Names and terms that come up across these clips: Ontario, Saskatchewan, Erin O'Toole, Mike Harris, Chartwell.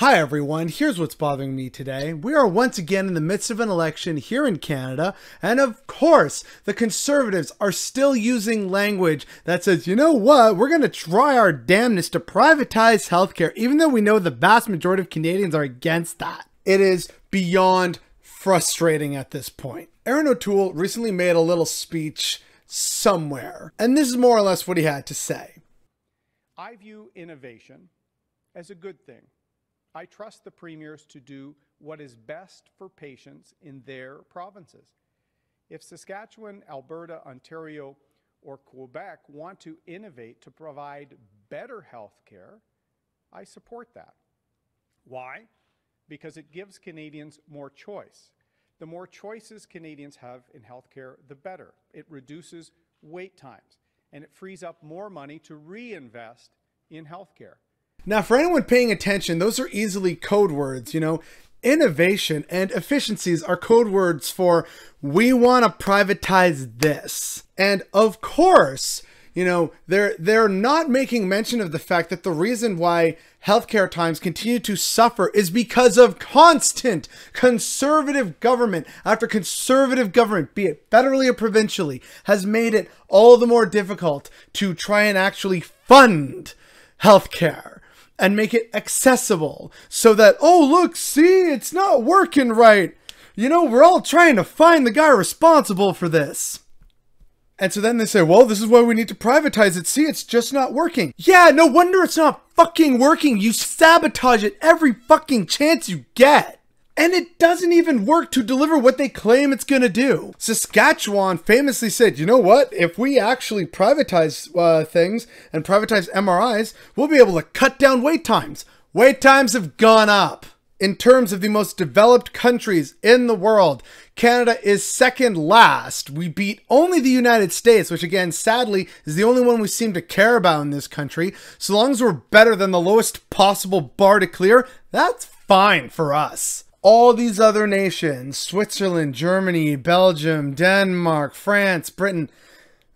Hi everyone, here's what's bothering me today. We are once again in the midst of an election here in Canada, and of course, the Conservatives are still using language that says, you know what, we're going to try our damnedest to privatize healthcare, even though we know the vast majority of Canadians are against that. It is beyond frustrating at this point. Erin O'Toole recently made a little speech somewhere, and this is more or less what he had to say. I view innovation as a good thing. I trust the premiers to do what is best for patients in their provinces. If Saskatchewan, Alberta, Ontario, or Quebec want to innovate to provide better health care, I support that. Why? Because it gives Canadians more choice. The more choices Canadians have in health care, the better. It reduces wait times, and it frees up more money to reinvest in health care. Now, for anyone paying attention, those are easily code words, you know. Innovation and efficiencies are code words for, we want to privatize this. And of course, you know, they're not making mention of the fact that the reason why healthcare times continue to suffer is because of constant Conservative government after Conservative government, be it federally or provincially, has made it all the more difficult to try and actually fund healthcare and make it accessible so that, oh, look, see, it's not working right. You know, we're all trying to find the guy responsible for this. And so then they say, well, this is why we need to privatize it. See, it's just not working. Yeah, no wonder it's not fucking working. You sabotage it every fucking chance you get. And it doesn't even work to deliver what they claim it's going to do. Saskatchewan famously said, you know what? If we actually privatize things and privatize MRIs, we'll be able to cut down wait times. Wait times have gone up. In terms of the most developed countries in the world, Canada is second last. We beat only the United States, which again, sadly, is the only one we seem to care about in this country. So long as we're better than the lowest possible bar to clear, that's fine for us. All these other nations, Switzerland, Germany, Belgium, Denmark, France, Britain,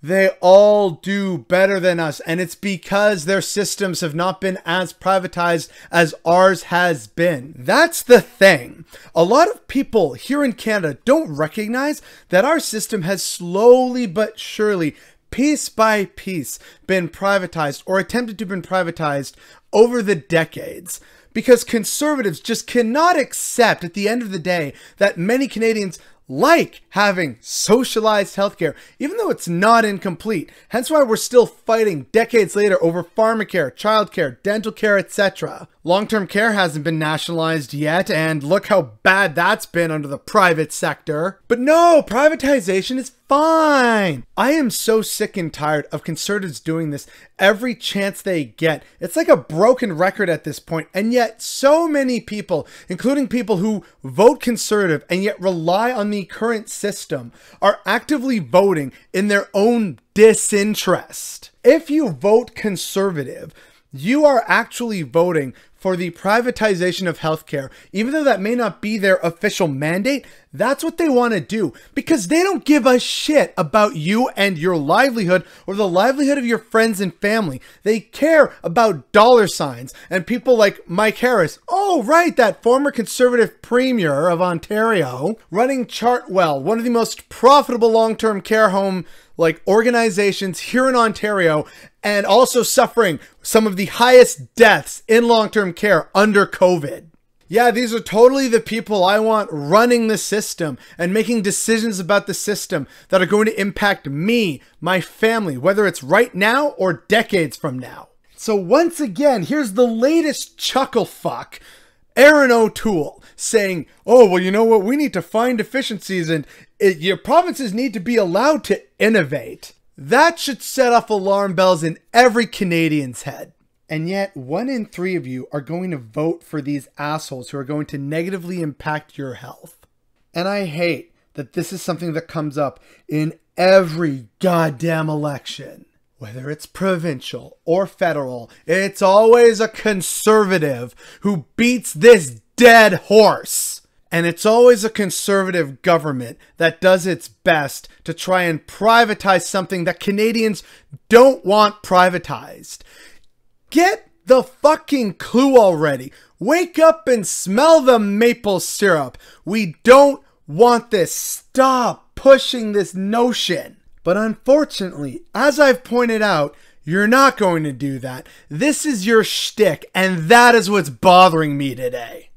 they all do better than us. And it's because their systems have not been as privatized as ours has been. That's the thing. A lot of people here in Canada don't recognize that our system has slowly but surely, piece by piece, been privatized or attempted to be privatized over the decades. Because Conservatives just cannot accept at the end of the day that many Canadians like having socialized healthcare, even though it's not incomplete. Hence why we're still fighting decades later over pharmacare, childcare, dental care, etc. Long-term care hasn't been nationalized yet, and look how bad that's been under the private sector. But no, privatization is fine. I am so sick and tired of Conservatives doing this every chance they get. It's like a broken record at this point, and yet so many people, including people who vote Conservative and yet rely on the current system, are actively voting in their own disinterest. If you vote Conservative, you are actually voting for the privatization of healthcare, even though that may not be their official mandate. That's what they want to do because they don't give a shit about you and your livelihood or the livelihood of your friends and family. They care about dollar signs and people like Mike Harris. Oh, right, that former Conservative Premier of Ontario running Chartwell, one of the most profitable long-term care home organizations here in Ontario, and also suffering some of the highest deaths in long-term care under COVID. Yeah, these are totally the people I want running the system and making decisions about the system that are going to impact me, my family, whether it's right now or decades from now. So once again, here's the latest chuckle fuck, Erin O'Toole, saying, oh, well, you know what? We need to find efficiencies and your provinces need to be allowed to innovate. That should set off alarm bells in every Canadian's head. And yet 1 in 3 of you are going to vote for these assholes who are going to negatively impact your health. And I hate that this is something that comes up in every goddamn election. Whether it's provincial or federal, it's always a Conservative who beats this dead horse. And it's always a Conservative government that does its best to try and privatize something that Canadians don't want privatized. Get the fucking clue already. Wake up and smell the maple syrup. We don't want this. Stop pushing this notion. But unfortunately, as I've pointed out, you're not going to do that. This is your shtick, and that is what's bothering me today.